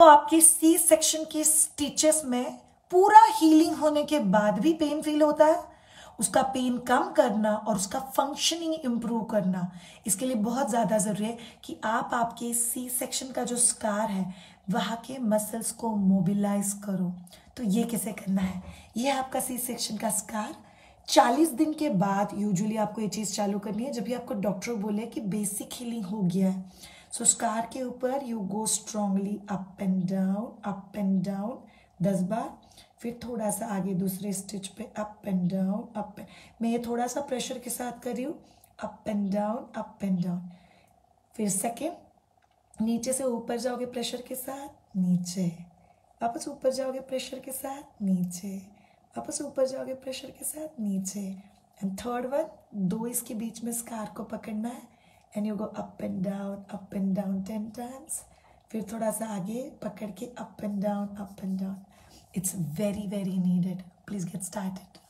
तो आपके C section के स्टिचेस में पूरा हीलिंग होने के बाद भी पेन फील होता है, उसका पेन कम करना और उसका फंक्शनिंग इम्प्रूव करना इसके लिए बहुत ज़्यादा ज़रूरी है कि आप आपके सी सेक्शन का जो स्कार है वहाँ के मसल्स को मोबिलाइज करो। तो ये कैसे करना है, ये है आपका सी सेक्शन का स्कार। 40 दिन के बाद यूजुअली आपको ये चीज़ चालू करनी है जब भी आपको डॉक्टर बोले कि बेसिक हीलिंग हो गया है। सो स्कार के ऊपर you go strongly up and down 10 बार, फिर थोड़ा सा आगे दूसरे स्टिच पे अप एंड डाउन अप। मैं ये थोड़ा सा प्रेशर के साथ कर रही हूँ, up and down up and down. फिर सेकेंड, नीचे से ऊपर जाओगे प्रेशर के साथ, नीचे वापस ऊपर जाओगे प्रेशर के साथ, नीचे वापस ऊपर जाओगे प्रेशर के साथ, नीचे। एंड थर्ड वन, दो इसके बीच में स्कार को पकड़ना है and you go up and down 10 times, फिर थोड़ा सा आगे पकड़ के up and down up and down. It's very, very needed. Please get started.